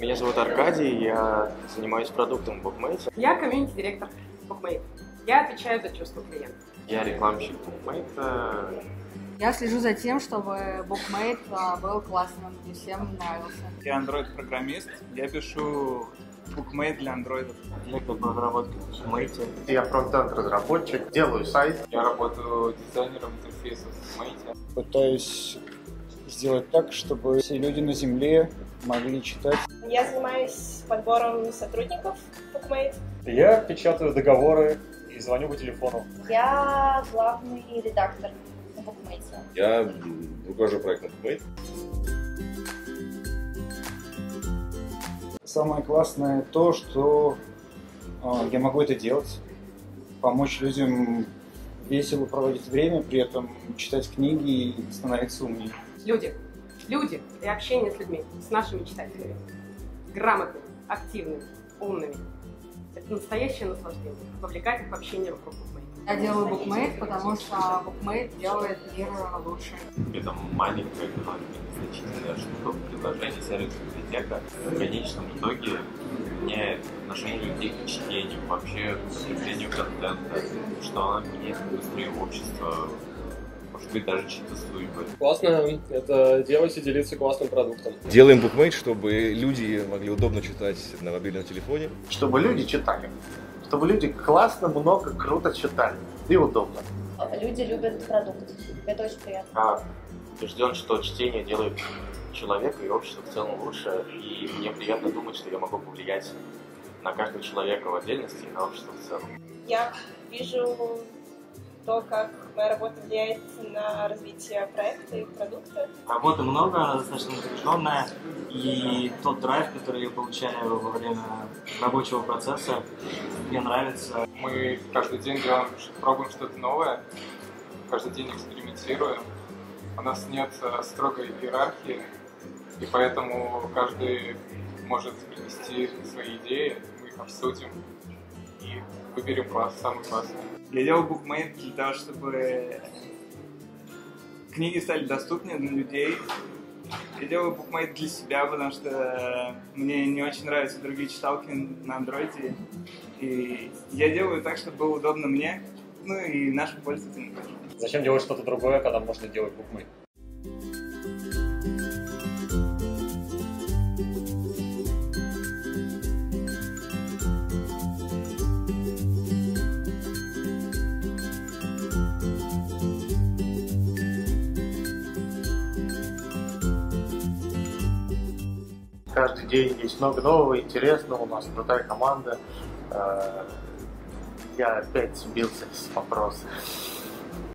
Меня зовут Аркадий, я занимаюсь продуктом в Bookmate. Я комьюнити-директор Bookmate. Я отвечаю за чувства клиента. Я рекламщик Bookmate. Я слежу за тем, чтобы Bookmate был классным и всем нравился. Я Android-программист, я пишу Bookmate для Android. Я как бы в разработке в Bookmate. Я фронтенд-разработчик, делаю сайт. Я работаю дизайнером интерфейса в Bookmate. Пытаюсь сделать так, чтобы все люди на земле могли читать. Я занимаюсь подбором сотрудников Bookmate. Я печатаю договоры и звоню по телефону. Я главный редактор на Bookmate. Я руковожу проектом Bookmate. Самое классное то, что я могу это делать, помочь людям весело проводить время, при этом читать книги и становиться умнее. Люди и общение с людьми, с нашими читателями. Грамотными, активными, умными. Это настоящее наслаждение. Вовлекать их в общение вокруг Bookmate. Я делаю Bookmate, потому что Bookmate делает мир лучше. Это маленькая, незначительная штука в предложении сервиса библиотека. В конечном итоге меняет отношение людей к чтению, вообще к потреблению контента, что она меняет быстрее общество. Может быть, даже чьи-то судьбы. Классно это делать и делиться классным продуктом. Делаем Bookmate, чтобы люди могли удобно читать на мобильном телефоне. Чтобы люди читали. Чтобы люди классно, много, круто читали. И удобно. Люди любят продукт. Это очень приятно. Я убежден, что чтение делает человека и общество в целом лучше. И мне приятно думать, что я могу повлиять на каждого человека в отдельности и на общество в целом. Я вижу то, как моя работа влияет на развитие проекта и продукта. Работы много, она достаточно напряженная, и тот драйв, который я получаю во время рабочего процесса, мне нравится. Мы каждый день пробуем что-то новое, каждый день экспериментируем. У нас нет строгой иерархии, и поэтому каждый может принести свои идеи, мы их обсудим и выберем самый классный. Я делал Bookmate для того, чтобы книги стали доступнее для людей. Я делаю Bookmate для себя, потому что мне не очень нравятся другие читалки на андроиде. И я делаю так, чтобы было удобно мне, ну и нашим пользователям тоже. Зачем делать что-то другое, когда можно делать Bookmate? Каждый день есть много нового, интересного, у нас крутая команда. Я опять сбился с вопроса.